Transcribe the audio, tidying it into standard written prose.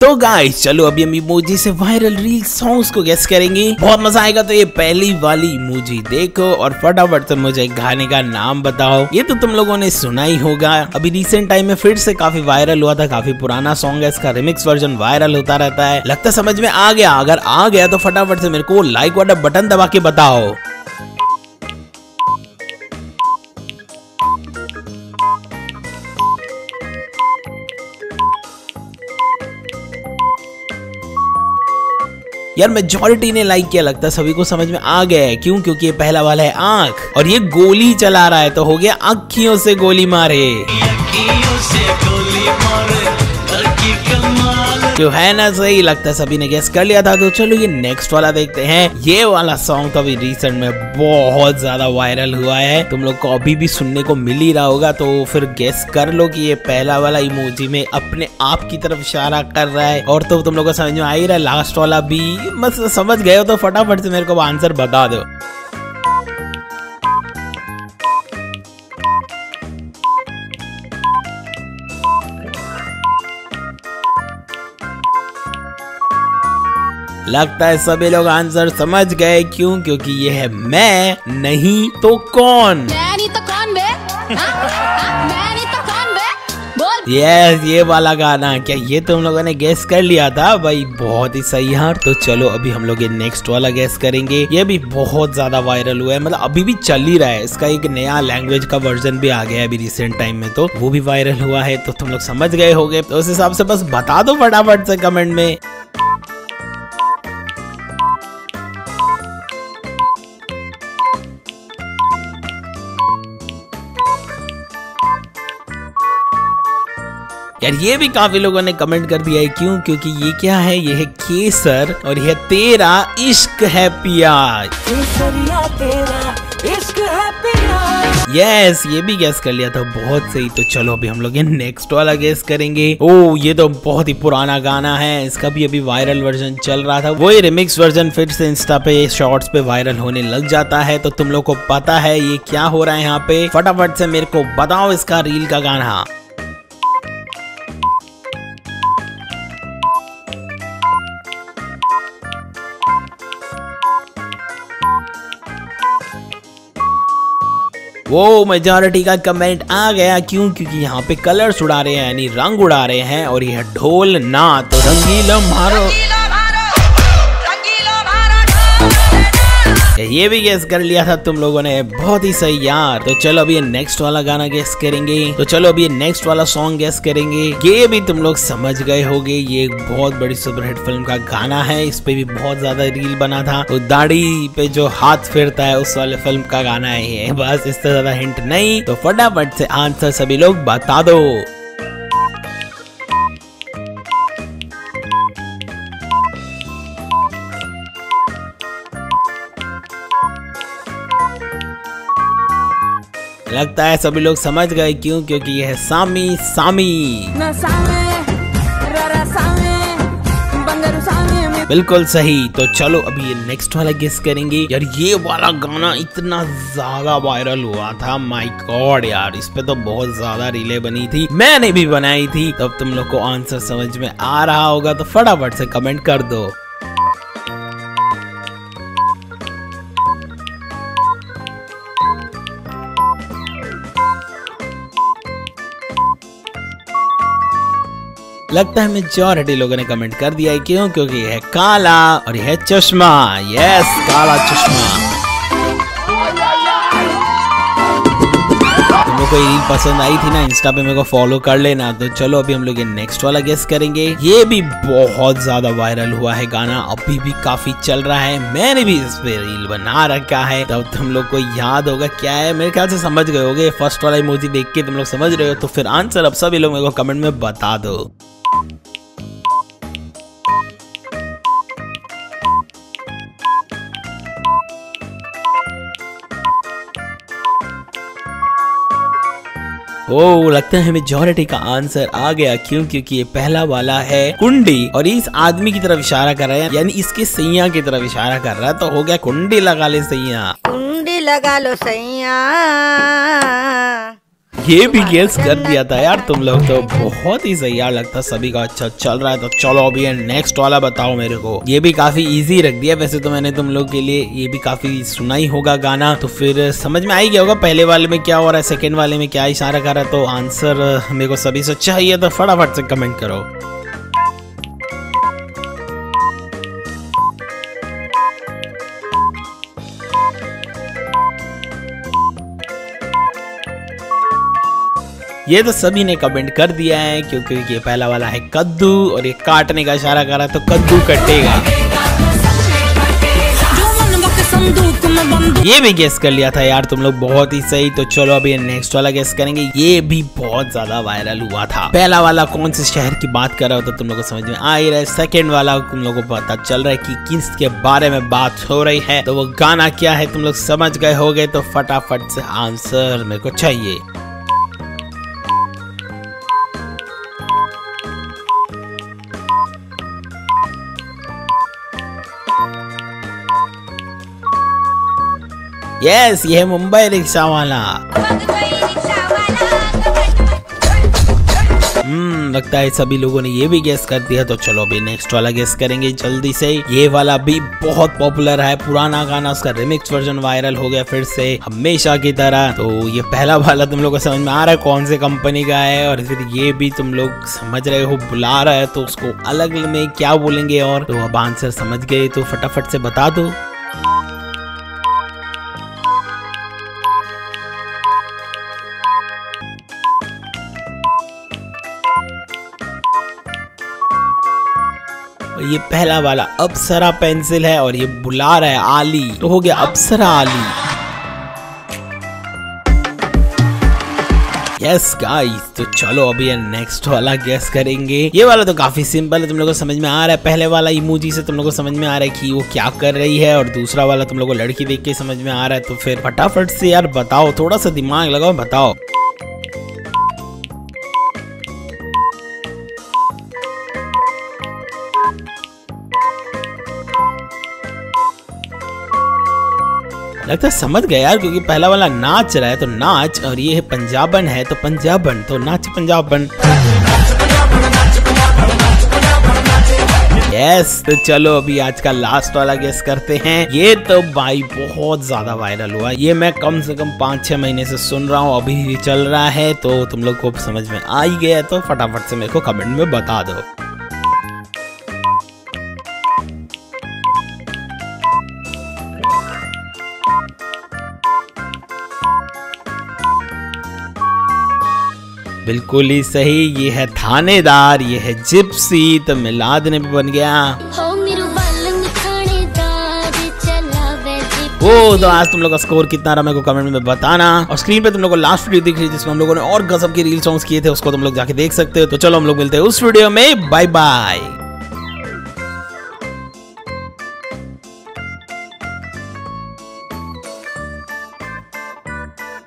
तो गाइस चलो अभी हम इमोजी से वायरल रील सॉन्ग्स को गेस करेंगे, बहुत मजा आएगा। तो ये पहली वाली इमोजी देखो और फटाफट से मुझे गाने का नाम बताओ। ये तो तुम लोगों ने सुना ही होगा, अभी रिसेंट टाइम में फिर से काफी वायरल हुआ था। काफी पुराना सॉन्ग है, इसका रिमिक्स वर्जन वायरल होता रहता है। लगता समझ में आ गया, अगर आ गया तो फटाफट से मेरे को लाइक वाला बटन दबा के बताओ। यार मेजॉरिटी ने लाइक किया, लगता है सभी को समझ में आ गया है। क्यों? क्योंकि ये पहला वाला है आंख और ये गोली चला रहा है, तो हो गया अक्खियों से गोली मारे। जो है ना सही, लगता है सभी ने गेस कर लिया था। तो चलो ये नेक्स्ट वाला देखते हैं। ये वाला सॉन्ग तो अभी रिसेंट में बहुत ज्यादा वायरल हुआ है, तुम लोग को अभी भी सुनने को मिल ही रहा होगा। तो फिर गेस कर लो कि ये पहला वाला इमोजी में अपने आप की तरफ इशारा कर रहा है। और तो तुम लोग को समझ में आ ही रहा है, लास्ट वाला भी बस समझ गए हो। तो फटाफट से मेरे को आंसर बता दो। लगता है सभी लोग आंसर समझ गए। क्यों? क्योंकि ये है मैं नहीं तो कौन। मैं नहीं तो कौन बे? मैं नहीं तो कौन बे? बोल। यस, ये वाला गाना। क्या ये तुम लोगों ने गेस कर लिया था? भाई बहुत ही सही यार। तो चलो अभी हम लोग ये नेक्स्ट वाला गेस करेंगे। ये भी बहुत ज्यादा वायरल हुआ है, मतलब अभी भी चल ही रहा है। इसका एक नया लैंग्वेज का वर्जन भी आ गया है अभी रिसेंट टाइम में, तो वो भी वायरल हुआ है। तो तुम लोग समझ गए होगे, तो उस हिसाब से बस बता दो फटाफट से कमेंट में। यार ये भी काफी लोगों ने कमेंट कर दिया है। क्यों? क्योंकि ये क्या है? ये है केसर और यह तेरा इश्क है प्यार। यस, ये भी गेस कर लिया था, बहुत सही। तो चलो अभी हम लोग ये नेक्स्ट वाला गेस करेंगे। ओ ये तो बहुत ही पुराना गाना है, इसका भी अभी वायरल वर्जन चल रहा था। वही रिमिक्स वर्जन फिर से इंस्टा पे शॉर्ट्स पे वायरल होने लग जाता है। तो तुम लोग को पता है ये क्या हो रहा है यहाँ पे? फटाफट से मेरे को बताओ इसका रील का गाना। वो मेजॉरिटी का कमेंट आ गया। क्यों? क्योंकि यहाँ पे कलर्स उड़ा रहे हैं, यानी रंग उड़ा रहे हैं। और यह ढोल ना तो रंगीला मारो। ये भी गेस कर लिया था तुम लोगों ने, बहुत ही सही यार। तो चलो अभी ये नेक्स्ट वाला गाना गेस करेंगे। तो चलो अभी ये नेक्स्ट वाला सॉन्ग गेस करेंगे। ये भी तुम लोग समझ गए होगे, ये एक बहुत बड़ी सुपरहिट फिल्म का गाना है। इस पे भी बहुत ज्यादा रील बना था। तो दाढ़ी पे जो हाथ फेरता है उस वाले फिल्म का गाना है ये, बस इससे ज्यादा हिंट नहीं। तो फटाफट से आंसर सभी लोग बता दो। लगता है सभी लोग समझ गए। क्यों? क्योंकि यह है सामी सामी। ना बिल्कुल सही। तो चलो अभी ये नेक्स्ट वाला गेस करेंगे। यार ये वाला गाना इतना ज्यादा वायरल हुआ था, माय गॉड यार, इस पे तो बहुत ज्यादा रीले बनी थी, मैंने भी बनाई थी। तो अब तुम लोग को आंसर समझ में आ रहा होगा, तो फटाफट से कमेंट कर दो। लगता है मेजॉरिटी लोगों ने कमेंट कर दिया है। क्यों? क्योंकि यह है काला और यह है चश्मा। यस, काला चश्मा। कोई रील पसंद आई थी ना, इंस्टा पे मेरे को फॉलो कर लेना। तो चलो अभी हम लोग ये नेक्स्ट वाला गेस करेंगे। ये भी बहुत ज्यादा वायरल हुआ है गाना, अभी भी काफी चल रहा है। मैंने भी इस पे रील बना रखा है, तब तुम लोग को याद होगा क्या है। मेरे ख्याल से समझ गए होगे, फर्स्ट वाला इमोजी देख के तुम लोग समझ रहे हो। तो फिर आंसर अब सभी लोग मेरे को कमेंट में बता दो। ओ लगता है मेजॉरिटी का आंसर आ गया। क्यों? क्योंकि ये पहला वाला है कुंडी और इस आदमी की तरफ इशारा कर रहा है, यानी इसके सैया की तरफ इशारा कर रहा है। तो हो गया कुंडी लगा ले सैया। कुंडी लगा लो सैया। ये भी गेस कर दिया था यार तुम लोग तो, बहुत ही सही यार। लगता है सभी का अच्छा चल रहा है, तो चलो अभी नेक्स्ट वाला बताओ मेरे को। ये भी काफी इजी रख दिया वैसे तो मैंने तुम लोग के लिए, ये भी काफी सुना ही होगा गाना, तो फिर समझ में आ ही गया होगा पहले वाले में क्या हो रहा है, सेकेंड वाले में क्या इशारा कर रहा है। तो आंसर मेरे को सभी से चाहिए तो फटाफट से कमेंट करो। ये तो सभी ने कमेंट कर दिया है क्योंकि ये पहला वाला है कद्दू और ये काटने का इशारा कर रहा है, तो कद्दू कटेगा। ये भी गेस कर लिया था यार तुम लोग, बहुत ही सही। तो चलो अभी नेक्स्ट वाला गेस करेंगे। ये भी बहुत ज्यादा वायरल हुआ था। पहला वाला कौन से शहर की बात कर रहा हो तो तुम लोग को समझ में आ ही रहा है, सेकेंड वाला तुम लोग को पता चल रहा है कि किसके बारे में बात हो रही है, तो वो गाना क्या है तुम लोग समझ गए होगे। तो फटाफट से आंसर मेरे को चाहिए। यस, ये है मुंबई रिक्शा वाला। लगता है सभी लोगों ने ये भी गेस कर दिया, तो चलो अभी नेक्स्ट वाला गेस करेंगे जल्दी से। ये वाला भी बहुत पॉपुलर है, पुराना गाना, उसका रिमिक्स वर्जन वायरल हो गया फिर से हमेशा की तरह। तो ये पहला वाला तुम लोग को समझ में आ रहा है कौन से कंपनी का है, और फिर ये भी तुम लोग समझ रहे हो बुला रहा है, तो उसको अलग में क्या बोलेंगे। और तो अब आंसर समझ गए तो फटाफट से बता दो। ये पहला वाला अप्सरा पेंसिल है और ये बुला रहा है आली, तो हो गया अप्सरा आली। यस गाइस, तो चलो अभी नेक्स्ट वाला गेस करेंगे। ये वाला तो काफी सिंपल है, तुम लोगों को समझ में आ रहा है। पहले वाला इमोजी से तुम लोगों को समझ में आ रहा है कि वो क्या कर रही है, और दूसरा वाला तुम लोगों को लड़की देख के समझ में आ रहा है। तो फिर फटाफट से यार बताओ, थोड़ा सा दिमाग लगाओ, बताओ। लगता है समझ गया यार, क्योंकि पहला वाला नाच रहा है तो नाच, और ये है पंजाबन है तो पंजाबन, तो नाच पंजाबन। यस, तो चलो अभी आज का लास्ट वाला गेस करते हैं। ये तो भाई बहुत ज्यादा वायरल हुआ, ये मैं कम से कम 5-6 महीने से सुन रहा हूँ, अभी भी चल रहा है, तो तुम लोग को समझ में आ ही गया, तो फटाफट से मेरे को कमेंट में बता दो। बिल्कुल ही सही, ये है थानेदार, ये है जिप्सी। तो मिलाद ने भी बन गया। ओ, तो आज तुम लोग का स्कोर कितना रहा मेरे को कमेंट में बताना। और स्क्रीन पे तुम लोग को लास्ट वीडियो दिख रही है जिसमें हम लोगों ने और गजब के रील सॉन्ग्स किए थे, उसको तुम लोग जाके देख सकते हो। तो चलो हम लोग मिलते हैं उस वीडियो में, बाय बाय।